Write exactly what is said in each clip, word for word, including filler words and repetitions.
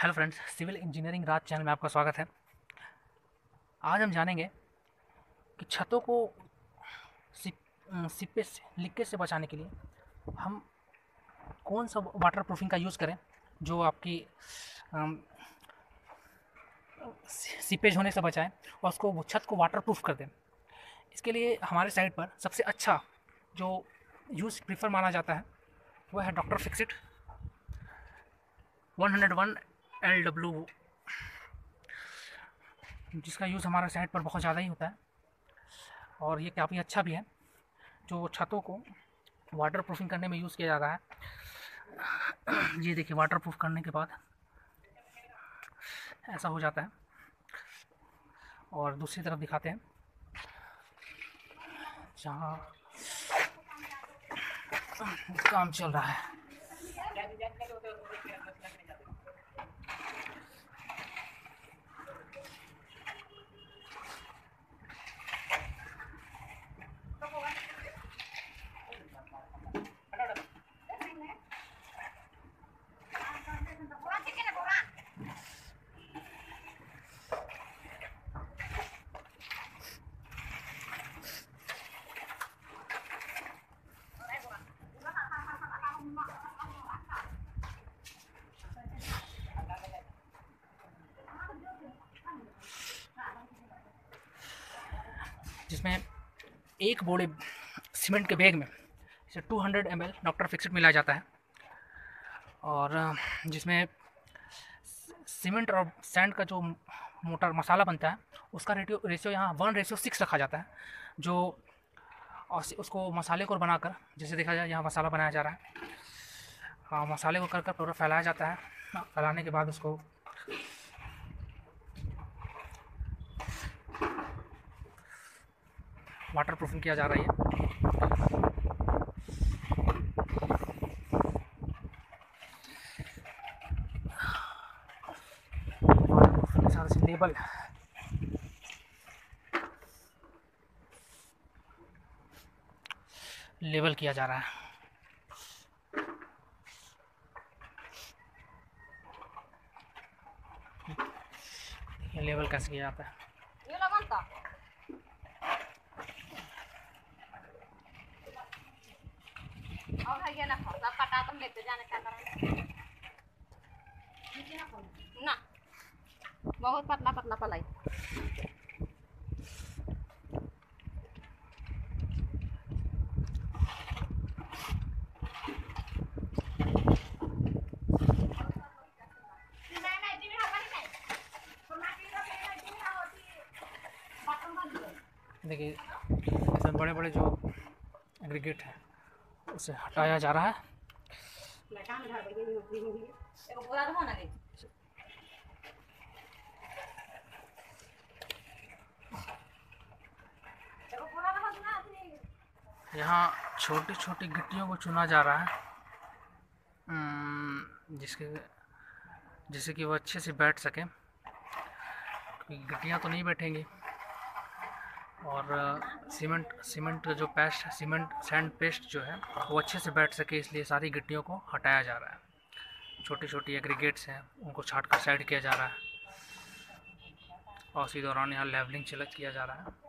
Hello friends, civil engineering Raj channel में आपका स्वागत है। आज हम जानेंगे कि छतों को सिप्पे से लीकेज से बचाने के लिए हम कौन सा वाटर प्रूफिंग का यूज़ करें जो आपकी सिपेज होने से बचाएं और उसको छत को वाटर प्रूफ कर दें। इसके लिए हमारे साइट पर सबसे अच्छा जो यूज़ प्रीफर माना जाता है वह है doctor fixit one hundred one L W, जिसका यूज़ हमारे साइट पर बहुत ज़्यादा ही होता है और ये काफ़ी अच्छा भी है, जो छतों को वाटर प्रूफिंग करने में यूज़ किया जाता है। ये देखिए, वाटर प्रूफ करने के बाद ऐसा हो जाता है। और दूसरी तरफ दिखाते हैं जहाँ काम चल रहा है। जिसमें एक बोरे सीमेंट के बैग में इसे two hundred M L doctor fixit मिलाया जाता है और जिसमें सीमेंट और सैंड का जो मोटा मसाला बनता है उसका रेटियो रेशियो यहाँ वन रेशियो सिक्स रखा जाता है, जो और उसको मसाले को बनाकर, जैसे देखा जाए यहाँ मसाला बनाया जा रहा है। हाँ, मसाले को कर कर पूरा फैलाया जाता है। फैलाने के बाद उसको वाटर प्रूफिंग किया जा रही है। वाटर प्रूफिंग के साथ लेबल लेबल किया जा रहा है। लेबल कैसे किया जाता है? और है ना, सब कटा तुम लेते जाने क्या करेंगे ना, बहुत पतला पतला पलाई। देखिए, ऐसे बड़े बड़े जो एग्रीगेट है उसे हटाया जा रहा है। यहाँ छोटी छोटी गिट्टियों को चुना जा रहा है जिसके जिससे कि वो अच्छे से बैठ सके। गिट्टियाँ तो नहीं बैठेंगी और सीमेंट सीमेंट जो पेस्ट है, सीमेंट सैंड पेस्ट जो है वो अच्छे से बैठ सके, इसलिए सारी गिट्टियों को हटाया जा रहा है। छोटी छोटी एग्रीगेट्स हैं उनको छाट कर साइड किया जा रहा है और उसी दौरान यहाँ लेवलिंग चलत किया जा रहा है।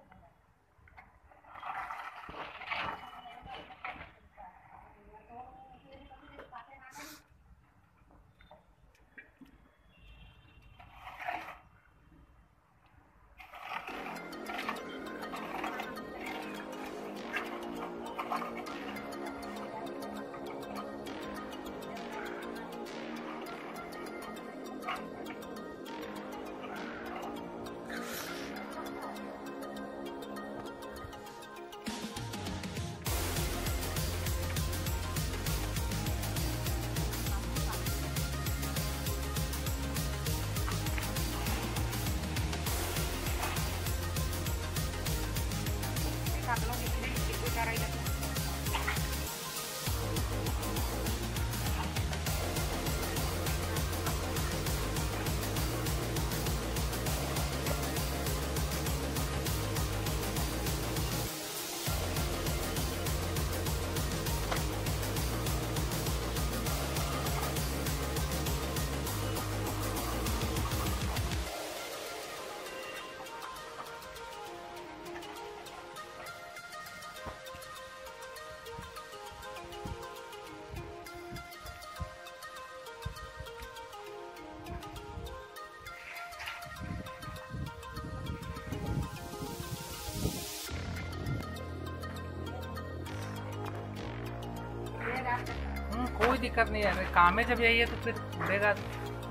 कोई दिक्कत नहीं है, काम में जब यही है तो फिर उड़ेगा,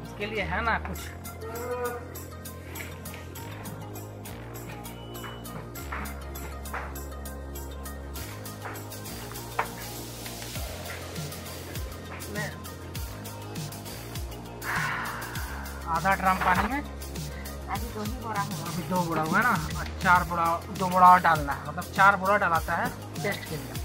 उसके लिए है ना कुछ। आधा ड्राम पानी में अभी दो ही बोरा हुआ, अभी दो बोरा हुआ है ना, चार बोरा, दो बोरा और डालना है, मतलब चार बोरा डालाता है टेस्ट के लिए।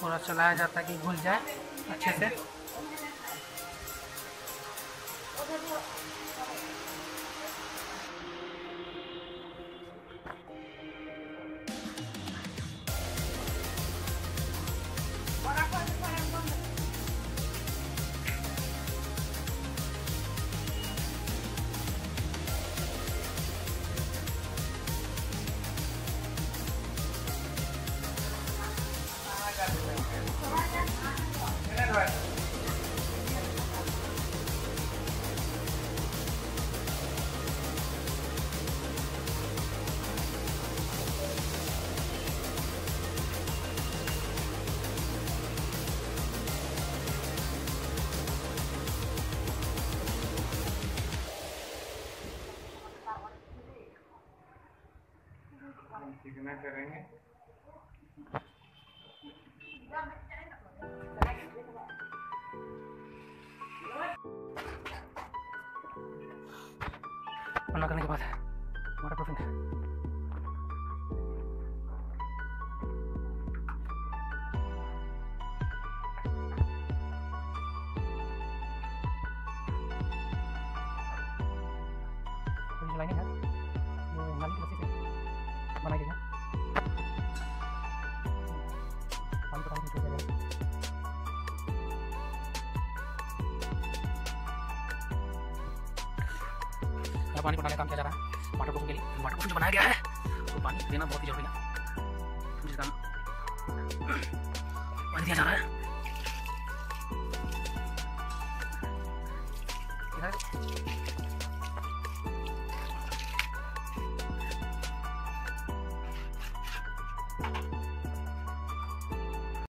पूरा चलाया जाता है कि घुल जाए अच्छे से। चिकना करेंगे करने के बाद हमारा प्रूफिंग है। पानी को डालने का काम किया जा रहा है वाटर प्रूफ के लिए। वाटर प्रूफ जो बनाया गया है तो पानी देना बहुत ही जरूरी है, जिस कारण पानी दिया जा रहा है।